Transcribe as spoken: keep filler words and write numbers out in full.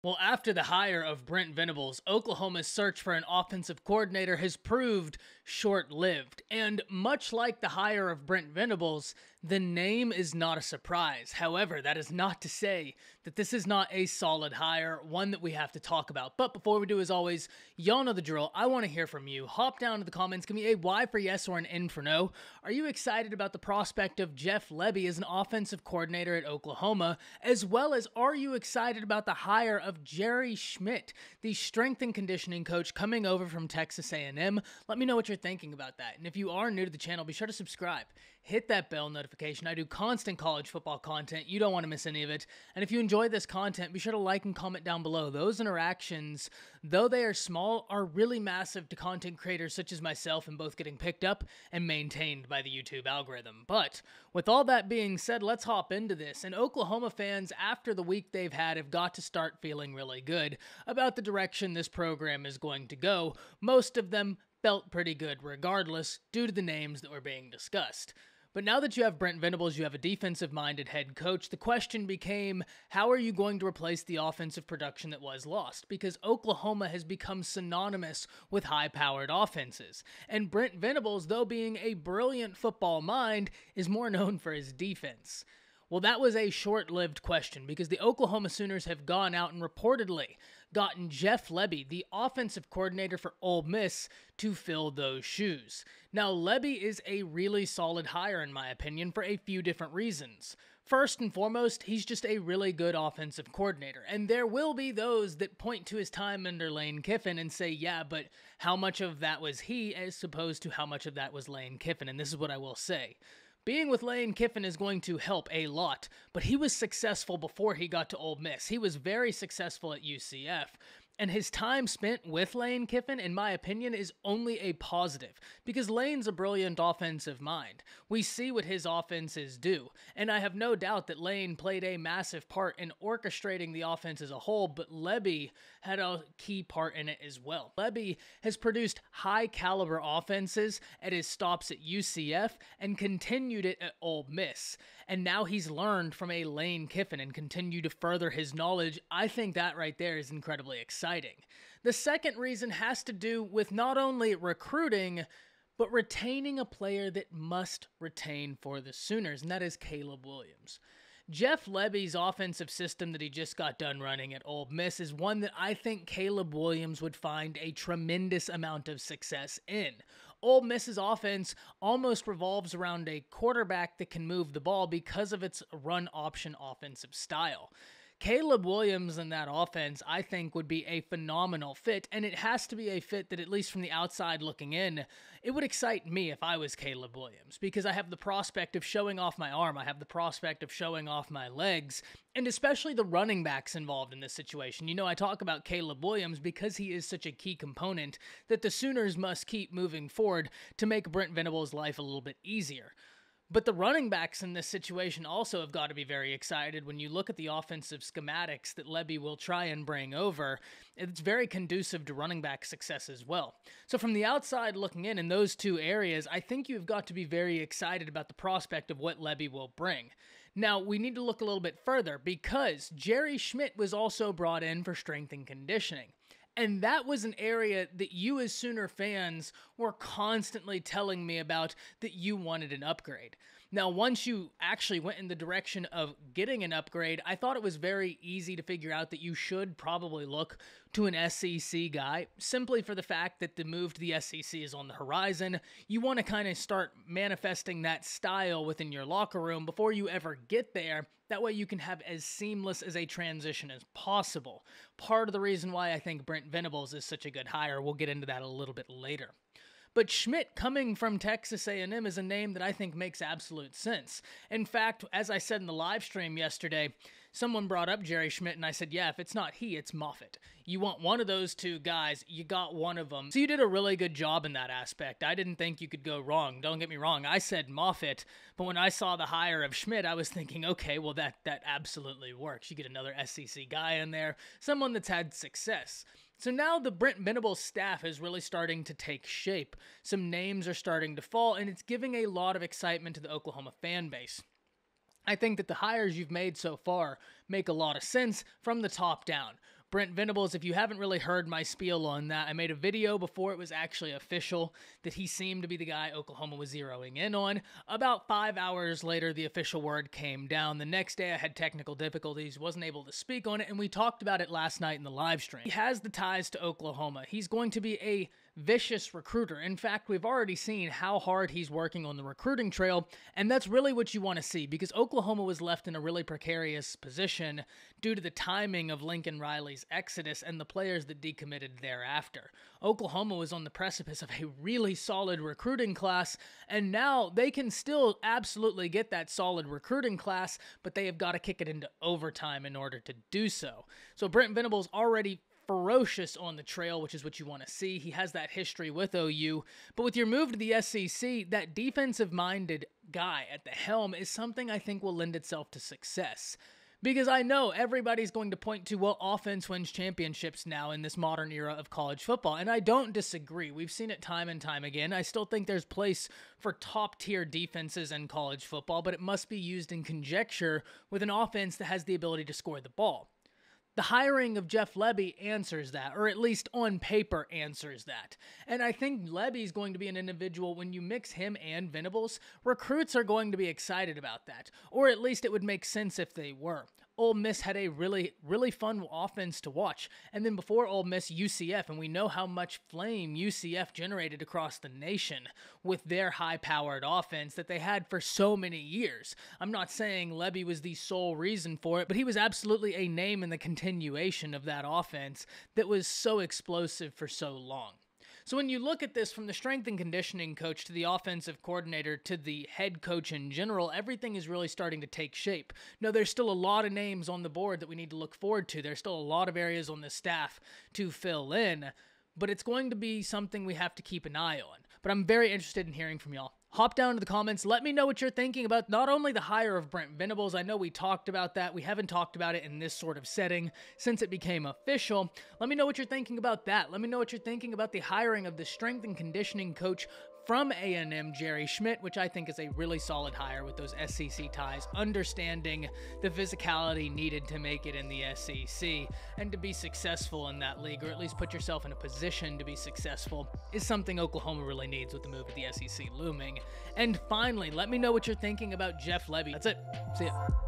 Well, after the hire of Brent Venables, Oklahoma's search for an offensive coordinator has proved short-lived. And much like the hire of Brent Venables, the name is not a surprise. However, that is not to say that this is not a solid hire, one that we have to talk about. But before we do, as always, y'all know the drill. I want to hear from you. Hop down to the comments. Give me a Y for yes or an N for no. Are you excited about the prospect of Jeff Lebby as an offensive coordinator at Oklahoma? As well as, are you excited about the hire of Jerry Schmidt, the strength and conditioning coach coming over from Texas A and M. Let me know what you're thinking about that. And if you are new to the channel, be sure to subscribe. Hit that bell notification. I do constant college football content. You don't want to miss any of it. And if you enjoy this content, be sure to like and comment down below. Those interactions, though they are small, are really massive to content creators such as myself and both getting picked up and maintained by the YouTube algorithm. But with all that being said, let's hop into this. And Oklahoma fans, after the week they've had, have got to start feeling really good about the direction this program is going to go. Most of them felt pretty good regardless due to the names that were being discussed. But now that you have Brent Venables, you have a defensive-minded head coach, the question became, how are you going to replace the offensive production that was lost? Because Oklahoma has become synonymous with high-powered offenses. And Brent Venables, though being a brilliant football mind, is more known for his defense. Well, that was a short-lived question because the Oklahoma Sooners have gone out and reportedly gotten Jeff Lebby, the offensive coordinator for Ole Miss, to fill those shoes. Now, Lebby is a really solid hire, in my opinion, for a few different reasons. First and foremost, he's just a really good offensive coordinator, and there will be those that point to his time under Lane Kiffin and say, yeah, but how much of that was he as opposed to how much of that was Lane Kiffin, and this is what I will say. Being with Lane Kiffin is going to help a lot, but he was successful before he got to Ole Miss. He was very successful at U C F, and his time spent with Lane Kiffin, in my opinion, is only a positive, because Lane's a brilliant offensive mind. We see what his offenses do, and I have no doubt that Lane played a massive part in orchestrating the offense as a whole, but Lebby had a key part in it as well. Lebby has produced high-caliber offenses at his stops at U C F and continued it at Ole Miss, and now he's learned from a Lane Kiffin and continue to further his knowledge. I think that right there is incredibly exciting. The second reason has to do with not only recruiting, but retaining a player that must retain for the Sooners, and that is Caleb Williams. Jeff Lebby's offensive system that he just got done running at Ole Miss is one that I think Caleb Williams would find a tremendous amount of success in. Ole Miss's offense almost revolves around a quarterback that can move the ball because of its run option offensive style. Caleb Williams in that offense, I think, would be a phenomenal fit, and it has to be a fit that, at least from the outside looking in, it would excite me if I was Caleb Williams, because I have the prospect of showing off my arm, I have the prospect of showing off my legs, and especially the running backs involved in this situation. You know, I talk about Caleb Williams because he is such a key component that the Sooners must keep moving forward to make Brent Venables' life a little bit easier. But the running backs in this situation also have got to be very excited when you look at the offensive schematics that Lebby will try and bring over. It's very conducive to running back success as well. So from the outside looking in, in those two areas, I think you've got to be very excited about the prospect of what Lebby will bring. Now, we need to look a little bit further because Jerry Schmidt was also brought in for strength and conditioning. And that was an area that you as Sooner fans were constantly telling me about that you wanted an upgrade. Now, once you actually went in the direction of getting an upgrade, I thought it was very easy to figure out that you should probably look to an S E C guy, simply for the fact that the move to the S E C is on the horizon. You want to kind of start manifesting that style within your locker room before you ever get there. That way you can have as seamless as a transition as possible. Part of the reason why I think Brent Venables is such a good hire, we'll get into that a little bit later. But Schmidt coming from Texas A and M is a name that I think makes absolute sense. In fact, as I said in the live stream yesterday, someone brought up Jerry Schmidt, and I said, yeah, if it's not he, it's Moffitt. You want one of those two guys, you got one of them. So you did a really good job in that aspect. I didn't think you could go wrong. Don't get me wrong. I said Moffitt, but when I saw the hire of Schmidt, I was thinking, okay, well, that, that absolutely works. You get another S E C guy in there, someone that's had success. So now the Brent Venables staff is really starting to take shape. Some names are starting to fall, and it's giving a lot of excitement to the Oklahoma fan base. I think that the hires you've made so far make a lot of sense from the top down. Brent Venables, if you haven't really heard my spiel on that, I made a video before it was actually official that he seemed to be the guy Oklahoma was zeroing in on. About five hours later, the official word came down. The next day, I had technical difficulties, wasn't able to speak on it, and we talked about it last night in the live stream. He has the ties to Oklahoma. He's going to be a vicious recruiter. In fact, we've already seen how hard he's working on the recruiting trail, and that's really what you want to see, because Oklahoma was left in a really precarious position due to the timing of Lincoln Riley's exodus and the players that decommitted thereafter. Oklahoma was on the precipice of a really solid recruiting class, and now they can still absolutely get that solid recruiting class, but they have got to kick it into overtime in order to do so. So Brent Venables already ferocious on the trail, which is what you want to see. He has that history with O U, but with your move to the S E C, that defensive-minded guy at the helm is something I think will lend itself to success. Because I know everybody's going to point to, well, offense wins championships now in this modern era of college football, and I don't disagree. We've seen it time and time again. I still think there's place for top-tier defenses in college football, but it must be used in conjecture with an offense that has the ability to score the ball. The hiring of Jeff Lebby answers that, or at least on paper answers that. And I think Lebby's going to be an individual, when you mix him and Venables, recruits are going to be excited about that, or at least it would make sense if they were. Ole Miss had a really, really fun offense to watch. And then before Ole Miss, U C F, and we know how much flame U C F generated across the nation with their high-powered offense that they had for so many years. I'm not saying Lebby was the sole reason for it, but he was absolutely a name in the continuation of that offense that was so explosive for so long. So when you look at this from the strength and conditioning coach to the offensive coordinator to the head coach in general, everything is really starting to take shape. Now, there's still a lot of names on the board that we need to look forward to. There's still a lot of areas on the staff to fill in, but it's going to be something we have to keep an eye on. But I'm very interested in hearing from y'all. Hop down to the comments. Let me know what you're thinking about not only the hire of Brent Venables. I know we talked about that. We haven't talked about it in this sort of setting since it became official. Let me know what you're thinking about that. Let me know what you're thinking about the hiring of the strength and conditioning coach from A and M, Jerry Schmidt, which I think is a really solid hire with those S E C ties, understanding the physicality needed to make it in the S E C and to be successful in that league, or at least put yourself in a position to be successful, is something Oklahoma really needs with the move of the S E C looming. And finally, let me know what you're thinking about Jeff Lebby. That's it. See ya.